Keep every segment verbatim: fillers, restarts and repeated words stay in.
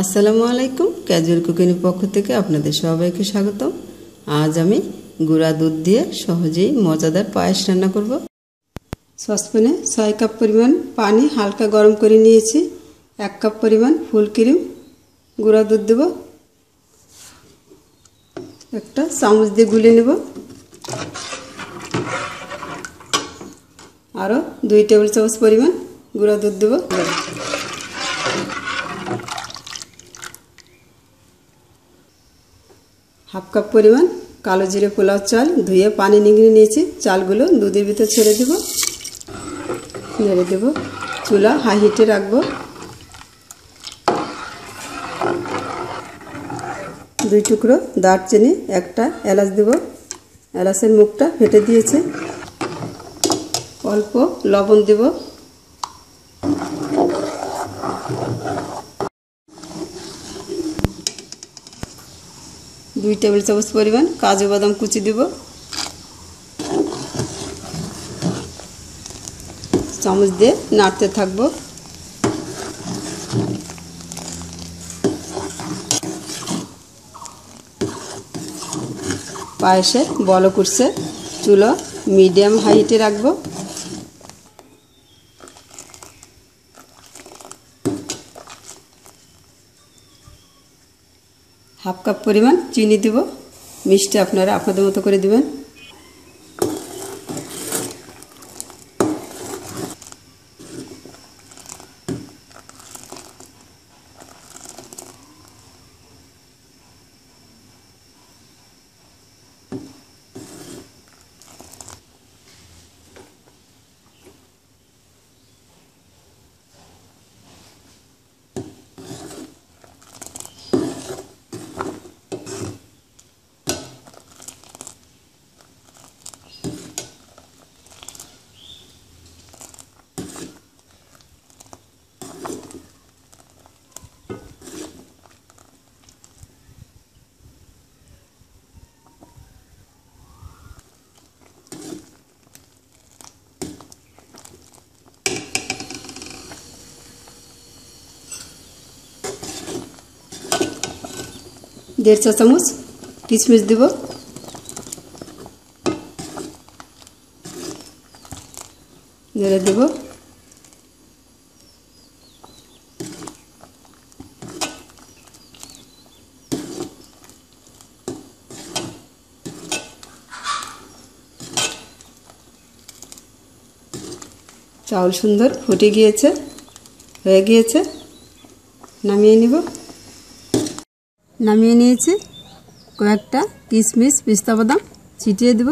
আসসালামু আলাইকুম casual cooking এর পক্ষ থেকে আপনাদের সবাইকে স্বাগতম। আজ আমি গুঁড়া দুধ দিয়ে সহজেই মজাদার পায়েস রান্না করব। সসপ্যানে ছয় কাপ পরিমাণ পানি হালকা গরম করে নিয়েছি। এক কাপ পরিমাণ ফুল ক্রিম গুঁড়া দুধ দেব। একটা চামচ দিয়ে গুলে নেব। আরও দুই টেবিল চামচ পরিমাণ গুঁড়া দুধ দেব। हाफ कप परिमाण कालो जिरे पोलाव चाल धुए पानी निगड़े निएछी चालगुलो दूधेर भितर छेड़े देब। नेड़े देब। चूला हाई हिटे राखबो। दुई टुकरो दारचिनी एकटा एलाच देब। एलाचेर मुखटा फेटे दिएछे। अल्प लवण देब। दुई टेबिल चामच परिमाण काजू बादाम कुचि देब। चामच दिए नाड़ते थाकब। पायेशेर बलक उठछे। चूलो मीडियम हाई हिटे राखब। हाफ कप परिमाण चीनी देब। मिष्टी आपनारा आपनादेर मतो करे दिबेन। देड़ चा चामच किशमिश देब। नेड़े देब। चाउल सुंदर फुटे गियेछे हये गियेछे। नामिये निब। नामिये निएछि। कयेकटा किशमिश पिस्ता बादाम छिटिए देब।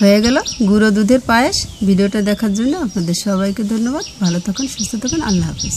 हये गेल गुड़ो दूधेर पायेश। भिडियोटा देखार जोन्नो आपनादेर सबाइके धन्यवाद। भालो थाकुन सुस्थ थाकुन। आल्लाह हाफेज।